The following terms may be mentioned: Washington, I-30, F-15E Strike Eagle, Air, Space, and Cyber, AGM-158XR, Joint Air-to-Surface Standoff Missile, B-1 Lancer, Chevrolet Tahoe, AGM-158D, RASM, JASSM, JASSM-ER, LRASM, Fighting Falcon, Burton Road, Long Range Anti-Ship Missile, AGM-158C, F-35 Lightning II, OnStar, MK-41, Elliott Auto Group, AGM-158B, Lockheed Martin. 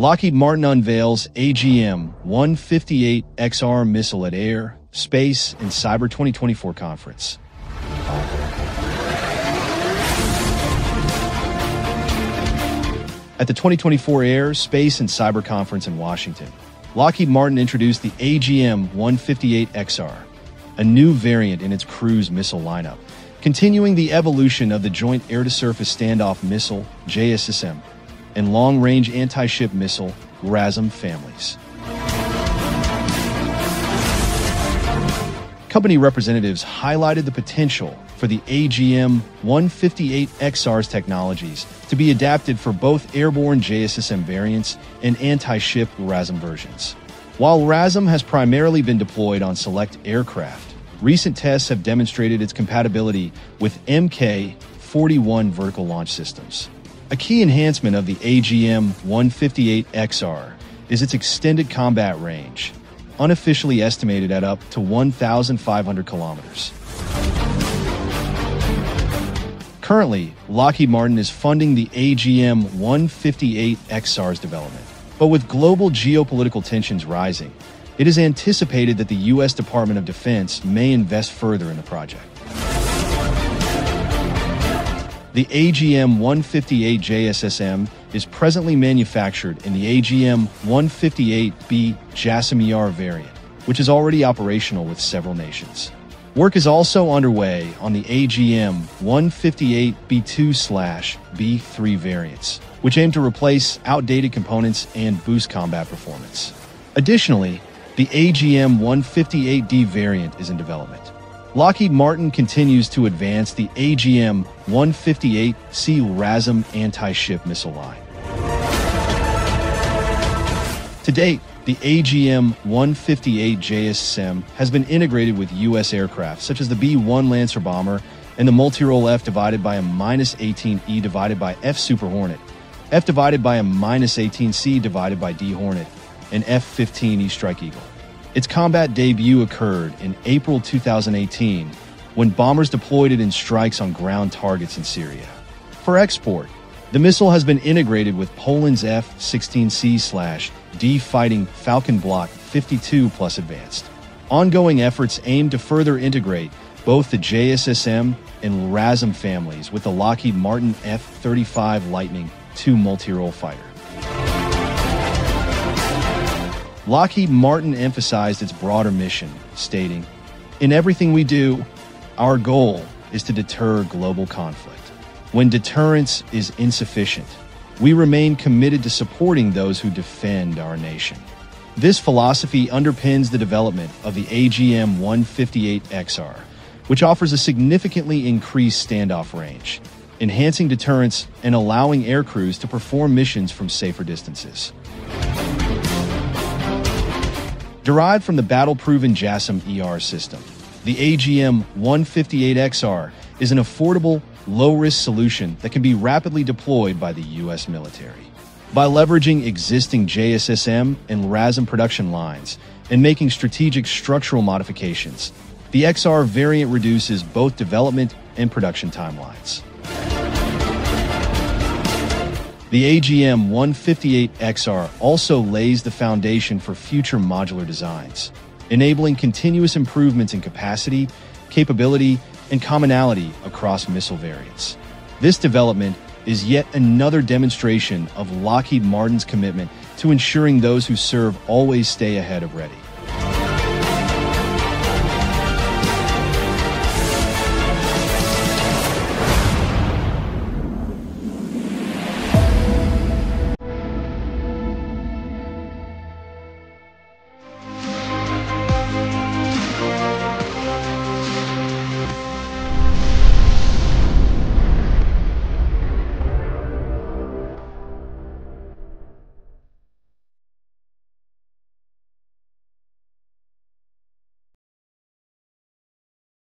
Lockheed Martin unveils AGM-158XR missile at Air, Space, and Cyber 2024 conference. At the 2024 Air, Space, and Cyber conference in Washington, Lockheed Martin introduced the AGM-158XR, a new variant in its cruise missile lineup, continuing the evolution of the Joint Air-to-Surface Standoff Missile, JASSM, and long-range anti-ship missile, RASM families. Company representatives highlighted the potential for the AGM-158XR's technologies to be adapted for both airborne JASSM variants and anti-ship RASM versions. While RASM has primarily been deployed on select aircraft, recent tests have demonstrated its compatibility with MK-41 vertical launch systems. A key enhancement of the AGM-158XR is its extended combat range, unofficially estimated at up to 1,500 kilometers. Currently, Lockheed Martin is funding the AGM-158XR's development, but with global geopolitical tensions rising, it is anticipated that the U.S. Department of Defense may invest further in the project. The AGM-158 JASSM is presently manufactured in the AGM-158B JASSM-ER variant, which is already operational with several nations. Work is also underway on the AGM-158B2/B3 variants, which aim to replace outdated components and boost combat performance. Additionally, the AGM-158D variant is in development. Lockheed Martin continues to advance the AGM-158C RASM anti-ship missile line. To date, the AGM-158 JASSM has been integrated with U.S. aircraft such as the B-1 Lancer bomber and the multi-role F/-18E / F-Super Hornet, F/-18C / D Hornet, and F-15E Strike Eagle. Its combat debut occurred in April 2018 when bombers deployed it in strikes on ground targets in Syria. For export, the missile has been integrated with Poland's F-16C/D Fighting Falcon Block 52 plus Advanced. Ongoing efforts aim to further integrate both the JASSM and LRASM families with the Lockheed Martin F-35 Lightning II multi-role fighter. Lockheed Martin emphasized its broader mission, stating, "In everything we do, our goal is to deter global conflict. When deterrence is insufficient, we remain committed to supporting those who defend our nation." This philosophy underpins the development of the AGM-158XR, which offers a significantly increased standoff range, enhancing deterrence and allowing aircrews to perform missions from safer distances. Derived from the battle-proven JASSM-ER system, the AGM-158XR is an affordable, low-risk solution that can be rapidly deployed by the U.S. military. By leveraging existing JASSM and LRASM production lines and making strategic structural modifications, the XR variant reduces both development and production timelines. The AGM-158XR also lays the foundation for future modular designs, enabling continuous improvements in capacity, capability, and commonality across missile variants. This development is yet another demonstration of Lockheed Martin's commitment to ensuring those who serve always stay ahead of ready.